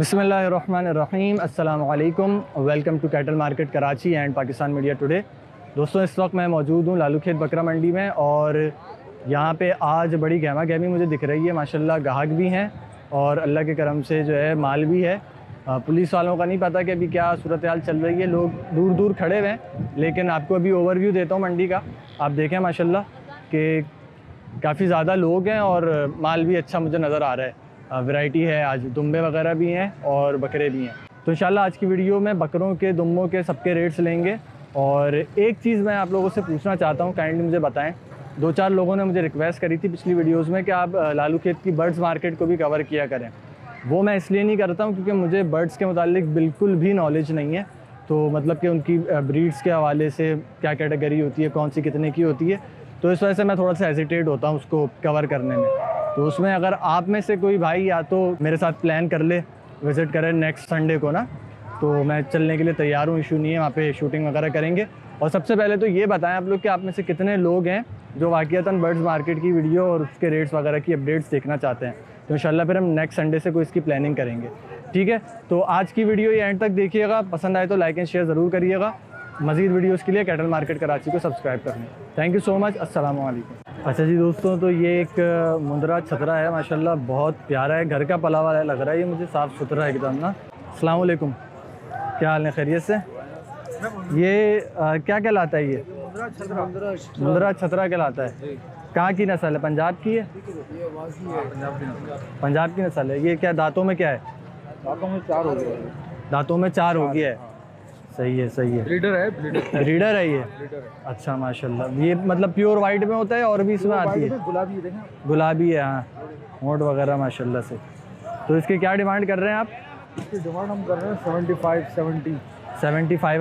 बिस्मिल्लाहिर्रहमानिर्रहीम, अस्सलाम वालेकुम। Welcome to cattle market Karachi and Pakistan media today. दोस्तों, इस वक्त मैं मौजूद हूँ लालू खेत बकरा मंडी में और यहाँ पे आज बड़ी गहमा गहमी मुझे दिख रही है। माशाल्लाह ग्राहक भी हैं और अल्लाह के करम से जो है माल भी है। पुलिस वालों का नहीं पता कि अभी क्या सूरत हाल चल रही है, लोग दूर दूर खड़े हुए हैं। लेकिन आपको अभी ओवरव्यू देता हूँ मंडी का। आप देखें माशाल्लाह कि काफ़ी ज़्यादा लोग हैं और माल भी अच्छा मुझे नज़र आ रहा है। वैरायटी है, आज दुम्बे वगैरह भी हैं और बकरे भी हैं। तो इंशाल्लाह आज की वीडियो में बकरों के, दुम्बों के सबके रेट्स लेंगे। और एक चीज़ मैं आप लोगों से पूछना चाहता हूँ, काइंडली मुझे बताएं। दो चार लोगों ने मुझे रिक्वेस्ट करी थी पिछली वीडियोज़ में कि आप लालू खेत की बर्ड्स मार्केट को भी कवर किया करें। वो मैं इसलिए नहीं करता हूँ क्योंकि मुझे बर्ड्स के मुतालिक बिल्कुल भी नॉलेज नहीं है। तो मतलब कि उनकी ब्रीड्स के हवाले से क्या कैटेगरी होती है, कौन सी कितने की होती है, तो इस वजह से मैं थोड़ा सा हेजिटेट होता हूँ उसको कवर करने में। तो उसमें अगर आप में से कोई भाई या तो मेरे साथ प्लान कर ले, विज़िट करें नेक्स्ट संडे को ना, तो मैं चलने के लिए तैयार हूँ। इशू नहीं है, वहाँ पे शूटिंग वगैरह करेंगे। और सबसे पहले तो ये बताएं आप लोग कि आप में से कितने लोग हैं जो वाक़ियतन बर्ड्स मार्केट की वीडियो और उसके रेट्स वगैरह की अपडेट्स देखना चाहते हैं। तो इंशाल्लाह फिर हम नेक्स्ट संडे से कोई इसकी प्लानिंग करेंगे, ठीक है। तो आज की वीडियो ये एंड तक देखिएगा, पसंद आए तो लाइक एंड शेयर ज़रूर करिएगा। मज़ीद वीडियोज़ के लिए कैटल मार्केट कराची को सब्सक्राइब कर लें। थैंक यू सो मच, अस्सलाम वालेकुम। अच्छा जी दोस्तों, तो ये एक मुंद्रा छतरा है, माशाल्लाह बहुत प्यारा है, घर का पला वाला लग रहा है ये मुझे, साफ़ सुथरा है एकदम ना। अस्सलाम वालेकुम, क्या हाल है, खैरियत से? ये क्या कहलाता है? ये मुंद्रा छतरा कहलाता है। कहाँ की नस्ल है? पंजाब की है, पंजाब की नस्ल है। ये क्या दांतों में क्या है? दांतों में चार हो गया है। सही है, सही है। ब्रीडर है, ब्रीडर है ये। अच्छा माशाल्लाह। ये मतलब प्योर वाइट में होता है और भी इसमें आती है? गुलाबी है, गुलाबी है, हाँ, होंठ वगैरह माशाल्लाह से। तो इसके क्या डिमांड कर रहे हैं आप? इसकी डिमांड हम कर रहे हैं 75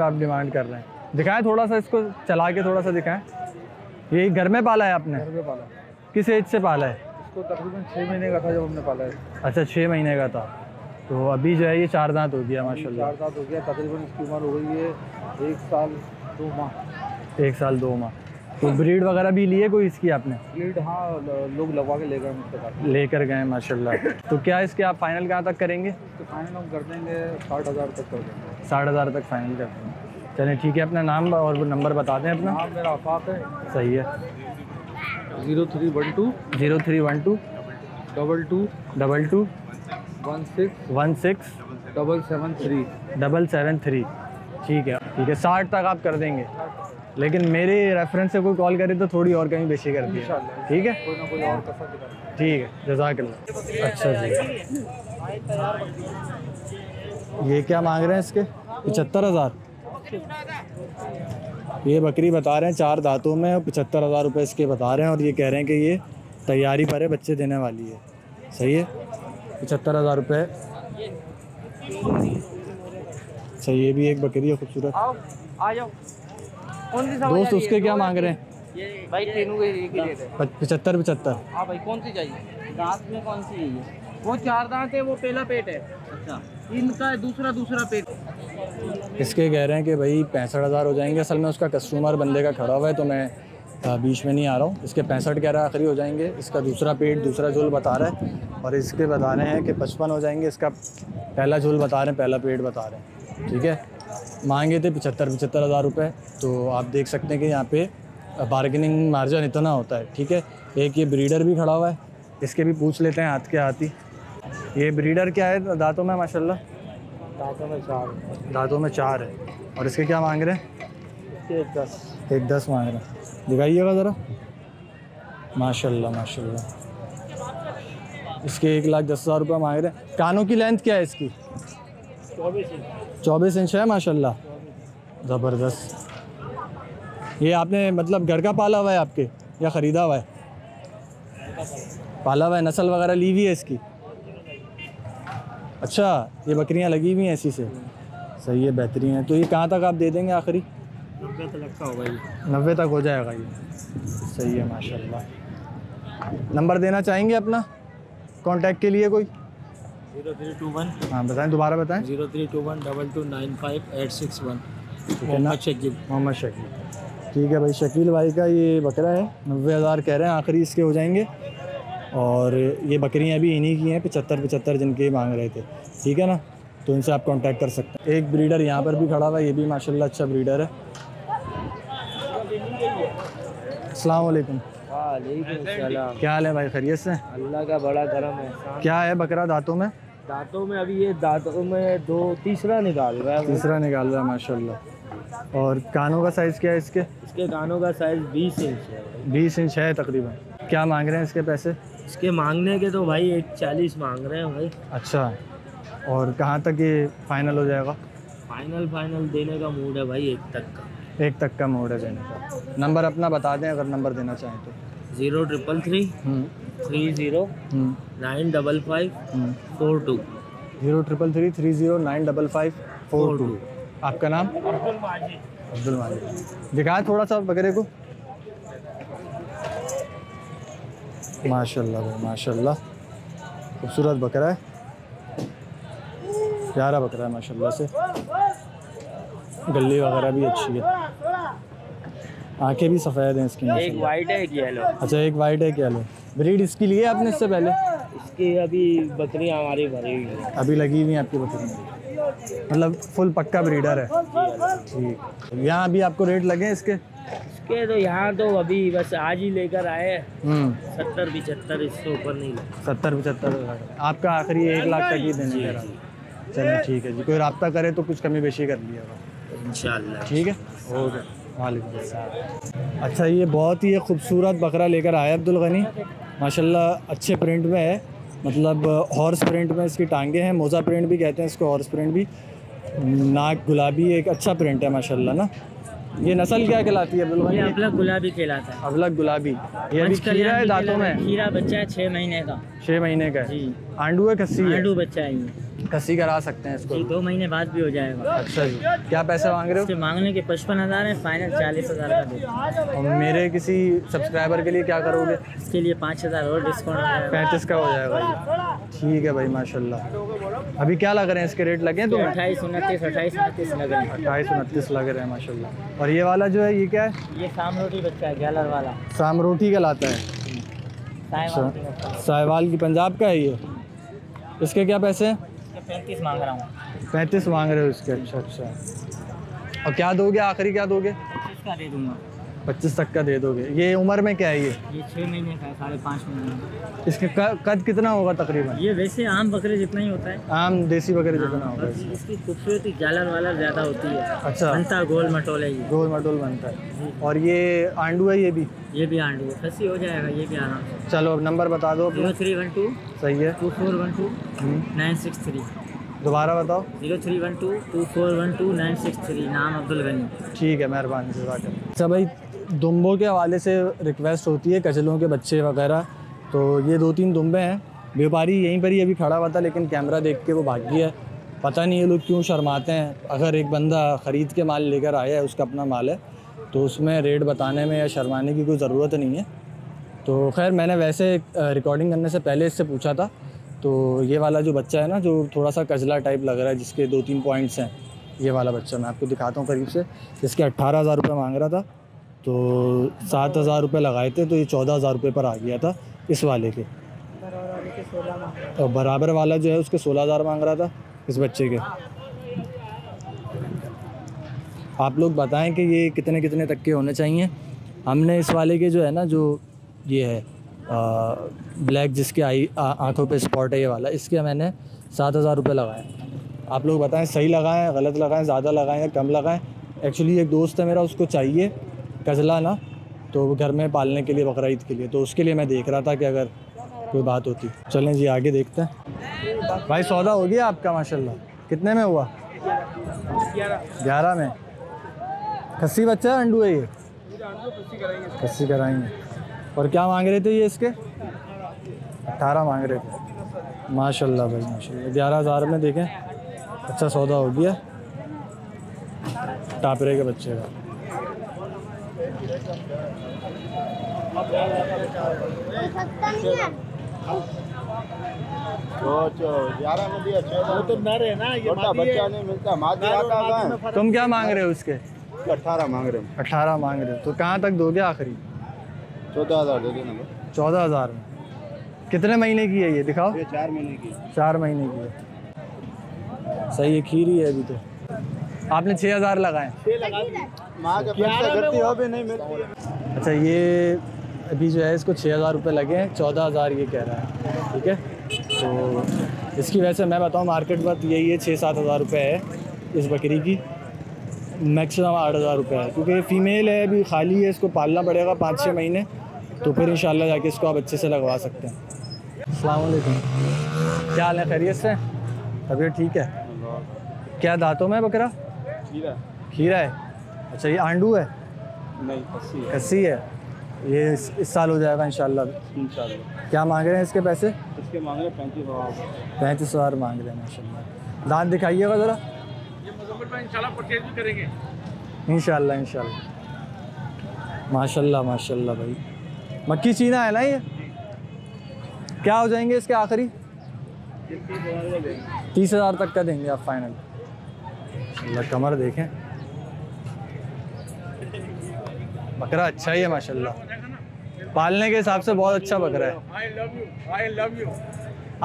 आप डिमांड कर रहे हैं। दिखाएं थोड़ा सा, इसको चला के थोड़ा सा दिखाएँ। ये घर में पाला है आपने? घर में पाला। किस एज से पाला है? इसको तकरीबन 6 महीने का था जब हमने पाला है। अच्छा, 6 महीने का था। तो अभी जो है ये चार दांत हो गया माशाल्लाह। चार दांत हो गया, तकरीबन इसकी उम्र हो गई है 1 साल 2 माह। 1 साल 2 माह। तो ब्रीड वगैरह भी लिए कोई इसकी आपने? ब्रीड हाँ, लोग लगवा के लेकर गए माशाल्लाह। तो क्या इसके आप फाइनल कहाँ तक करेंगे? तो फाइनल हम कर देंगे 60,000 तक कर देंगे। 60,000 तक फाइनल कर देंगे। चलें ठीक है। अपना नाम और नंबर बता दें अपना। नाम मेरा आफाक है। सही है। 03120 16 773 ठीक है 60 तक आप कर देंगे। लेकिन मेरे रेफरेंस से कोई कॉल करे तो थोड़ी और कहीं बेशी कर दी, ठीक है? कोई ना कोई और कसर दिखाएं, ठीक है। जज़ाकल्लाह। अच्छा जी, ये क्या मांग रहे हैं इसके? 75,000। ये बकरी बता रहे हैं 4 दांतों में, 75,000 रुपये इसके बता रहे हैं। और ये कह रहे हैं कि ये तैयारी पर है, बच्चे देने वाली है। सही है, 75,000 रुपये। अच्छा, ये भी एक बकरी है खूबसूरत। दोस्त उसके क्या मांग रहे हैं? 75,75। भाई कौन सी चाहिए? दांत में कौन सी है? वो 4 दांत है, वो पहला पेट है। अच्छा, इनका दूसरा पेट। इसके कह रहे हैं कि भाई 65,000 हो जाएंगे। असल में उसका कस्टमर बंदे का खड़ा हुआ है तो मैं बीच में नहीं आ रहा हूँ। इसके 65 कह रहा है आखिरी हो जाएंगे। इसका दूसरा पेट, दूसरा झोल बता रहा है। और इसके बता रहे हैं कि 55 हो जाएंगे। इसका पहला झोल बता रहे हैं, पहला पेट बता रहे हैं, ठीक है। मांगे थे 75,000 रुपये। तो आप देख सकते हैं कि यहाँ पे बार्गेनिंग मार्जिन इतना होता है, ठीक है। एक ये ब्रीडर भी खड़ा हुआ है, इसके भी पूछ लेते हैं हाथ के हाथ ही। ये ब्रीडर क्या है? दांतों में माशाल्लाह, दांतों में चार है। और इसके क्या मांग रहे हैं? 110 मांग रहे हैं। दिखाइएगा ज़रा। माशाल्लाह माशाल्लाह। इसके 1,10,000 रुपये मांग रहे हैं। कानों की लेंथ क्या है इसकी? 24 इंच है माशाल्लाह, ज़बरदस्त। ये आपने मतलब घर का पाला हुआ है आपके या ख़रीदा हुआ है? पाला हुआ है। नस्ल वगैरह ली हुई है इसकी? अच्छा, ये बकरियां लगी हुई हैं इसी से। सही है, बेहतरीन है। तो ये कहाँ तक आप दे देंगे आखिरी? 90 तक हो जाएगा ये। सही है माशाल्लाह। नंबर देना चाहेंगे अपना कांटेक्ट के लिए कोई? 0321, हाँ बताएं, दोबारा बताएं। 0321229586 1 मोहम्मद शकील, ठीक है भाई। शकील भाई का ये बकरा है। 90,000 कह रहे हैं आखिरी इसके हो जाएंगे। और ये बकरियां भी इन्हीं की हैं, 75 जिनके मांग रहे थे। ठीक है ना, तो इनसे आप कांटेक्ट कर सकते हैं। एक ब्रीडर यहाँ पर भी खड़ा हुआ, ये भी माशाल्लाह अच्छा ब्रीडर है। अस्सलाम वालेकुम। क्या हाल है भाई, खैरियत से? अल्लाह का बड़ा करम है। क्या है बकरा दांतों में? दांतों में अभी ये दांतों में दो तीसरा निकाल रहा है, माशाल्लाह। और कानों का साइज़ क्या है इसके? इसके कानों का साइज़ 20 इंच है, 20 इंच है तकरीबन। क्या मांग रहे हैं इसके पैसे? इसके मांगने के तो भाई 140 मांग रहे हैं भाई। अच्छा, और कहाँ तक ये फाइनल हो जाएगा? फाइनल देने का मूड है भाई, 1 तक का। 1 तक का मूड है देने का। नंबर अपना बता दें अगर नंबर देना चाहें तो। 033 30 955 42 033 30 955 42। आपका नाम? अब्दुल माजिद। दिखाए थोड़ा सा बकरे को। माशाल्लाह भाई माशाल्लाह, खूबसूरत बकरा है, प्यारा बकरा है माशाल्लाह से। गली वगैरह भी अच्छी है, आंखें भी सफ़ेद हैं इसकी। एक वाइट है एक येलो। अच्छा, एक वाइट है एक येलो। ब्रीड इसकी लिए आपने इससे पहले? इसकी अभी बकरी हमारी भरी हुई है, अभी लगी हुई है आपकी बकरी, मतलब फुल पक्का ब्रीडर है। ठीक। यहाँ अभी आपको रेट लगे इसके? इसके तो यहाँ तो अभी बस आज ही लेकर आए हैं, 70-75, इससे ऊपर नहीं। 70-75। आपका आखिरी 1 लाख तक ही देने का। चलिए ठीक है जी, कोई रब्ता करे तो कुछ कमी बेशी कर लिएगा इंशाल्लाह। ठीक है, ओके, वालेकुम। अच्छा, ये बहुत ही खूबसूरत बकरा लेकर आया अब्दुल गनी, माशाल्लाह अच्छे प्रिंट में है, मतलब हॉर्स प्रिंट में इसकी टांगे हैं, मोज़ा प्रिंट भी कहते हैं इसको, हॉर्स प्रिंट भी। नाक गुलाबी, एक अच्छा प्रिंट है माशाल्लाह ना। ये नस्ल क्या कहलाती है अब्दुल गनी? अबलग गुलाबी कहलाता है। अबलग गुलाबी। ये भी खीरा है दांतों में? खीरा बच्चा है, 6 महीने का। 6 महीने का जी। आंडू है खस्सी है? आंडू बच्चा है, खसी करा सकते हैं इसको, 2 महीने बाद भी हो जाएगा। अच्छा जी, क्या पैसे मांग रहे हो? मांगने के 55,000 है, फाइनल 40,000 का दे। और मेरे किसी सब्सक्राइबर के लिए क्या करोगे? इसके लिए 5,000 और डिस्काउंट, 35 का हो जाएगा। ठीक है भाई माशाल्लाह। अभी क्या लग रहे हैं इसके रेट लगे तो? 28-29 लग रहे हैं। 28-29 लग रहे हैं माशाल्लाह। और ये वाला जो है ये क्या है? ये शाम रोटी बच्चा है, गैलर वाला। शाम रोटी का लाता है, साहिवाल की, पंजाब का है ये। इसके क्या पैसे हैं? 35 मांग रहा हूँ। 35 मांग रहे हो इसके? अच्छा। और क्या दोगे आखिरी, क्या दोगे? 25 का दे दूँगा। 25 तक का दे दोगे। ये उम्र में क्या है ये? ये 6 महीने का है, 5.5 महीने। इसके कद कितना होगा तकरीबन? ये वैसे आम बकरे जितना ही होता है, आम देसी बकरे जितना होगा। इसकी खूबसूरती जालर वाला ज़्यादा होती है। अच्छा, बनता गोल मटोल है, ये गोल मटोल बनता है। और ये आंडू है? ये भी आंडू है, खसी हो जाएगा ये भी आराम से। चलो अब नंबर बता दो। 0312। सही है। 2412 963। दोबारा बताओ। 0312 2412 963। नाम अब्दुल गनी। ठीक है, मेहरबानी से बात करें। अच्छा भाई, दुम्बों के हवाले से रिक्वेस्ट होती है, कचलों के बच्चे वगैरह, तो ये 2-3 दुम्बे हैं। व्यापारी यहीं पर ही अभी खड़ा हुआ था, लेकिन कैमरा देख के वो भाग गया। पता नहीं ये लोग क्यों शर्माते हैं। अगर एक बंदा ख़रीद के माल लेकर आया है, उसका अपना माल है, तो उसमें रेट बताने में या शर्माने की कोई ज़रूरत नहीं है। तो खैर, मैंने वैसे रिकॉर्डिंग करने से पहले इससे पूछा था, तो ये वाला जो बच्चा है ना, जो थोड़ा सा कजला टाइप लग रहा है, जिसके 2-3 पॉइंट्स हैं, ये वाला बच्चा मैं आपको दिखाता हूँ करीब से। इसके 18,000 रुपये मांग रहा था, तो 7,000 रुपये लगाए थे, तो ये 14,000 रुपये पर आ गया था इस वाले के। और बराबर वाला जो है उसके 16,000 मांग रहा था इस बच्चे के। आप लोग बताएं कि ये कितने कितने तक के होने चाहिए। हमने इस वाले के जो है ना, जो ये है ब्लैक, जिसके आँखों पे स्पॉट है ये वाला, इसके मैंने 7,000 रुपये लगाए। आप लोग बताएं सही लगाएं, गलत लगाएं, ज़्यादा लगाएं या कम लगाएं। एक्चुअली एक दोस्त है मेरा, उसको चाहिए कजला ना, तो वो घर में पालने के लिए बकरा ईद के लिए, तो उसके लिए मैं देख रहा था कि अगर कोई बात होती। चलें जी आगे देखते हैं। भाई सौदा हो गया आपका माशाल्लाह, कितने में हुआ? 11 में। खस्सी बच्चा है, अंडू है ये? खस्सी कराएंगे। और क्या मांग रहे थे ये इसके? 18 मांग रहे थे। माशाल्लाह भाई माशाल्लाह, 11,000 में देखें, अच्छा सौदा हो गया टापरे के बच्चे का। तुम क्या मांग रहे हो इसके? 18 मांग रहे हो। 18 मांग रहे हो, तो कहाँ तक दोगे आखिरी? 14,000 दे देना। 14,000 में। कितने महीने की है ये दिखाओ? ये 4 महीने की है। 4 महीने की है। सही है, खीरी है अभी तो। आपने 6000 लगाए, अच्छा ये अभी जो है इसको 6000 रुपये लगे हैं, 14000 ये कह रहा है, ठीक है। तो इसकी वजह से मैं बताऊँ मार्केट में यही है 6-7 हज़ार रुपये है इस बकरी की, मैक्सिमम 8 हज़ार रुपये है, क्योंकि ये फ़ीमेल है अभी खाली है, इसको पालना पड़ेगा 5-6 महीने, तो फिर इंशाल्लाह जाके इसको आप अच्छे से लगवा सकते हैं। अस्सलाम वालेकुम, क्या हाल है, खैरियत से? तबीयत ठीक है? क्या दांतों में बकरा? खीरा है। अच्छा ये आंडू है? नहीं, कस्सी है। ये इस साल हो जाएगा इंशाल्लाह। क्या मांग रहे हैं इसके पैसे? इसके मांग रहे 35,000 मांग रहे हैं माशाल्लाह। दांत दिखाइएगा ज़रा। इंशाल्लाह माशाल्लाह माशाल्लाह भाई। मक्की चीना है ना ये, क्या हो जाएंगे इसके आखिरी? 30,000 तक का देंगे आप फाइनल। माशाल्लाह कमर देखें, बकरा अच्छा ही है माशाल्लाह, पालने के हिसाब से बहुत अच्छा बकरा है। I love you.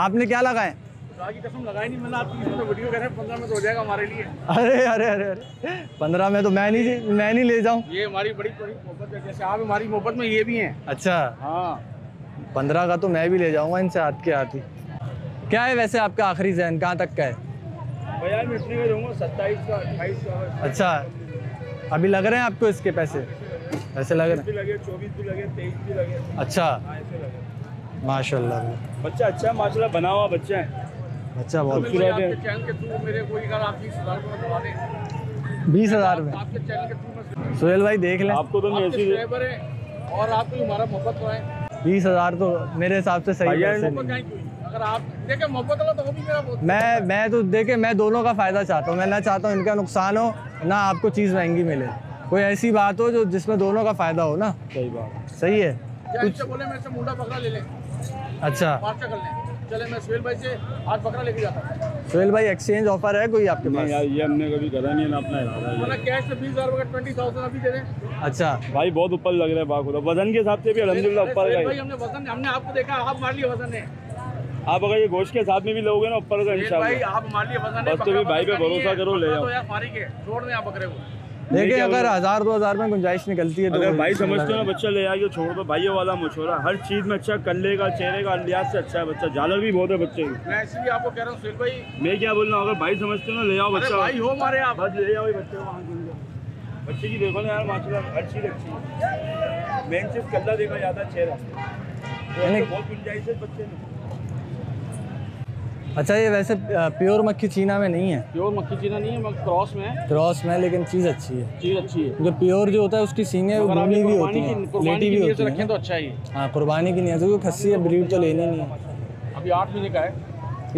आपने क्या लगाए? कसम लगाई नहीं मैंने, आप वीडियो कर रहे हैं 15 में तो हो जाएगा हमारे लिए। अरे 15 में तो मैं नहीं ले जाऊँ, ये हमारी बड़ी बड़ी मोहब्बत है, जैसे आप हमारी मोहब्बत में ये भी हैं। अच्छा हाँ 15 का तो मैं भी ले जाऊँगा इनसे हाथ के हाथ ही। क्या है वैसे आपका आखिरी जहन कहाँ तक का है? भैया मैं इतने में लूँगा 27 का 28 का। अच्छा अभी लग रहे हैं आपको इसके पैसे? ऐसे लग रहे हैं 24 भी लगे 23 भी लगे। अच्छा माशाल्लाह बच्चा अच्छा है, माशाल्लाह बना हुआ बच्चा है, अच्छा बहुत खूबसूरत। 20,000 में सुहेल भाई देख लें, आपको तो और आपको हमारा मोहब्बत हो है। 20,000 तो मेरे हिसाब से सही है, अगर आप देखे मोहब्बत वाला तो वो भी मेरा। मैं तो देखे मैं दोनों का फ़ायदा चाहता हूँ, मैं ना चाहता हूँ इनका नुकसान हो ना आपको चीज़ महंगी मिले, कोई ऐसी बात हो जो जिसमें दोनों का फ़ायदा हो ना। सही बात, सही है। बोले मेरे से मुंडा बकरा ले लें। अच्छा कर लें। चले मैं सुहेल भाई से आज बकरा लेके जाता हूँ। सुहेल भाई एक्सचेंज ऑफर है कोई आपके पास? ये हमने कभी करा नहीं ना अपना, कैश में 20,000 20,000 अभी दे दें। अच्छा भाई बहुत ऊपर लग रहा है, बाखुदा वजन के हिसाब से भी अल्हम्दुलिल्लाह ऊपर है। हमने आपको देखा, आप हमारे लिए वजन है, आप अगर ये गोश्त के साथ में भी लोगे ना ऊपर का इंशाल्लाह। बस तो भी भाई पे भरोसा करो, ले जाओ देखिए, अगर 1000-2000 में गुंजाइश निकलती है तो अगर भाई समझते हो ना बच्चा ले आइए, छोड़ दो भाई वाला मशोरा, हर चीज़ में अच्छा कर लेगा, चेहरे का अंदाज से अच्छा है बच्चा, जालर भी बहुत है बच्चे की। मैं इसलिए आपको कह रहा हूँ सुहेल भाई, मैं क्या बोल रहा हूँ, अगर भाई समझते हो ना ले आओ बच्चा, भाई हो हमारे आप, बस ले आओ बच्चे को, बच्चे की देखो ना यार माशाल्लाह हर चीज़ अच्छी है, मेन चीज़ कल्ला देखा जाता है चेहरा, बहुत गुंजाइश है बच्चे में। अच्छा ये वैसे प्योर मक्खी चीना में नहीं है? प्योर मक्खी चीना नहीं है, मगर क्रॉस में है। क्रॉस में, लेकिन चीज़ अच्छी है, चीज़ अच्छी है। जो प्योर जो होता है उसकी सीने भूनी भी होती है, लेटी भी होती है, तो अच्छा ही है। हाँ कुर्बानी की नियत से, खस्सी है ब्रीड तो लेनी नहीं है। अभी 8 महीने का है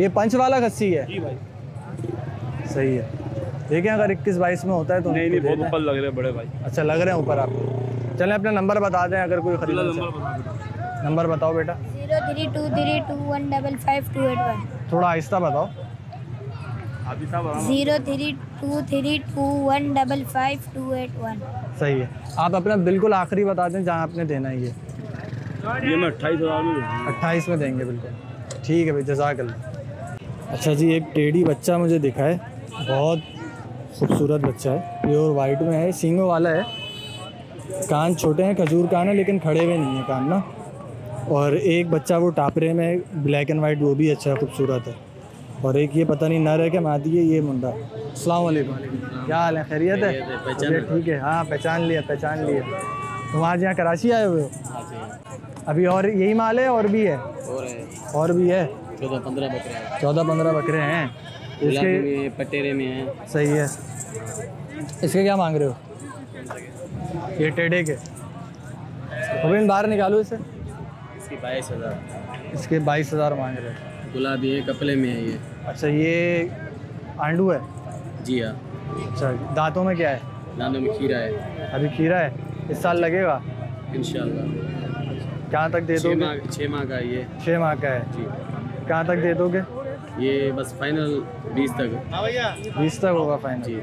ये, पंच वाला खस्सी है जी भाई, सही है। देखें अगर 21-22 में होता है तो नहीं, बहुत ऊपर लग रहे हैं बड़े भाई। अच्छा लग रहे हैं ऊपर आपको, चलें अपना नंबर बता दें अगर कोई खरीद। नंबर बताओ बेटा। 03232155281। थोड़ा आहिस्ता बताओ। 03232155281। सही है, आप अपना बिल्कुल आखिरी बता दें जहाँ आपने देना है। ये मैं 28 में देंगे बिल्कुल, ठीक है भाई जज़ाकल्लाह। अच्छा जी एक टेढ़ी बच्चा मुझे दिखा है, बहुत खूबसूरत बच्चा है, प्योर वाइट में है, सींगों वाला है, कान छोटे हैं, खजूर कान है लेकिन खड़े हुए नहीं है कान ना। और एक बच्चा वो टापरे में ब्लैक एंड वाइट, वो भी अच्छा खूबसूरत है, और एक ये पता नहीं नर है कि मादी है, ये मुंडा। अस्सलाम वालेकुम, क्या हाल है, खैरियत है? ठीक है, हाँ पहचान लिया। तुम आज यहाँ कराची आए हुए हो? अभी और यही माल है और भी है? और भी है। 14-15 बकरे हैं इसके, पटेरे में हैं। सही है, इसके क्या मांग रहे हो ये टेढ़े के? अभी बाहर निकालो इसे। 22,000 इसके 22,000 मांग रहे हैं। गुलाबी है, कपड़े में है ये। अच्छा ये आंडू है? जी हाँ। अच्छा दांतों में क्या है? दांतों में खीरा है। अभी खीरा है, इस साल लगेगा इंशाल्लाह। कहाँ तक दे दोगे? 6 माह का ये। 6 माह का है जी। कहाँ तक दे दोगे ये? बस फाइनल 20 तक होगा फाइनल जी।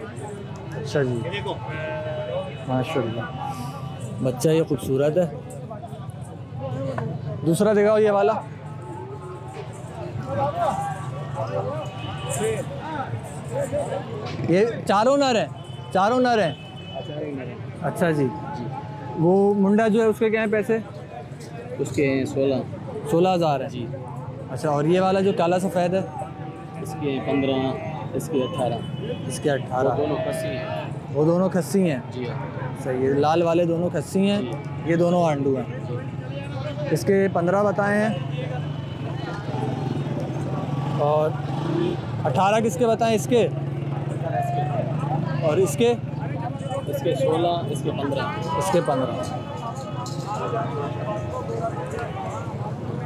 अच्छा जी माशाल्लाह बच्चा ये खूबसूरत है। दूसरा दिखाओ ये वाला। ये चारों नर हैं, चारों नर हैं। अच्छा जी, वो मुंडा जो है उसके क्या है पैसे? उसके 16,000 है जी। अच्छा, और ये वाला जो काला सफ़ेद है? इसके 15, इसके 18। इसके 18 दोनों खस्सी हैं। वो दोनों खस्सी हैं जी। सही है, लाल वाले दोनों खस्सी हैं, ये दोनों आंडू हैं। इसके 15 बताए हैं और 18 किसके बताएं? इसके और इसके? इसके 16, इसके 15। इसके 15।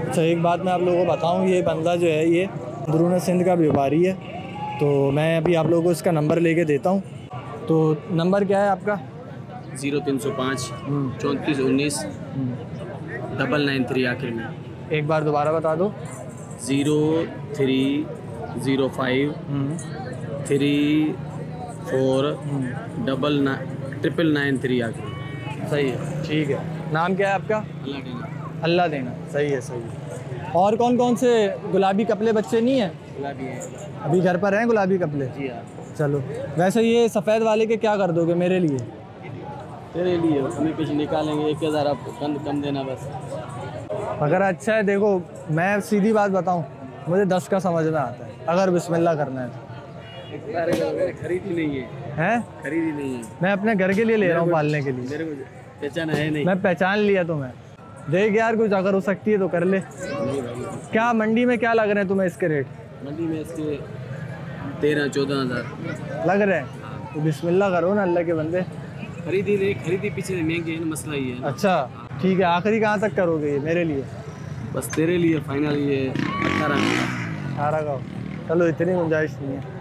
अच्छा, एक बात मैं आप लोगों को बताऊं, ये बंदा जो है ये धरून सिंध का व्यापारी है, तो मैं अभी आप लोगों को इसका नंबर लेके देता हूं। तो नंबर क्या है आपका? 0305 3419 993 आखिर में। एक बार दोबारा बता दो। 0305 34 999 3 आगे। सही है, ठीक है। नाम क्या है आपका? अल्लाह देना। अल्लाह देना, सही है, सही है। और कौन कौन से गुलाबी कपले बच्चे नहीं हैं? गुलाबी हैं, अभी घर पर हैं गुलाबी कपले जी। हाँ, चलो। वैसे ये सफ़ेद वाले के क्या कर दोगे मेरे लिए? तेरे लिए हमें कुछ निकालेंगे, 1000 आप कम देना बस। अगर अच्छा है, देखो मैं सीधी बात बताऊँ, मुझे 10 का समझना आता है, अगर बिस्मिल्लाह करना है। खरीदी नहीं है, हैं? खरीदी नहीं है, मैं अपने घर के लिए ले रहा हूँ, पालने के लिए। मेरे को पहचान है नहीं। मैं पहचान लिया तुम्हें। देख यार, कुछ अगर हो सकती है तो कर ले। क्या मंडी में क्या लग रहे हैं तुम्हें इसके रेट? मंडी में इसके 13-14 हज़ार लग रहे हैं। तो बिस्मिल्लाह करो ना अल्लाह के बंदे। खरीदी नहीं, खरीदी पीछे महंगी है, मसला ही है। अच्छा ठीक है, आखिरी कहाँ तक करोगे ये मेरे लिए? बस तेरे लिए फाइनल ये 18 का। चलो, इतनी गुंजाइश नहीं है।